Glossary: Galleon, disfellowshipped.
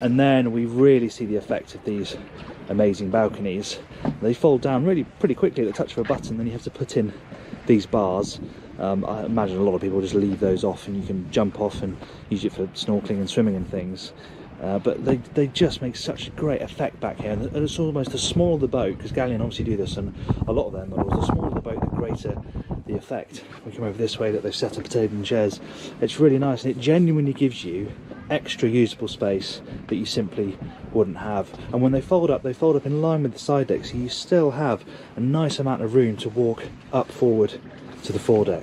And then we really see the effect of these amazing balconies. They fold down really pretty quickly at the touch of a button, then you have to put in these bars. I imagine a lot of people just leave those off and you can jump off and use it for snorkeling and swimming and things. But they just make such a great effect back here, and it's almost the smaller the boat, because Galleon obviously do this, and a lot of their models, the smaller the boat, the greater the effect. We come over this way that they've set up a table and chairs. It's really nice, and it genuinely gives you extra usable space that you simply wouldn't have. And when they fold up in line with the side deck, so you still have a nice amount of room to walk up forward to the foredeck.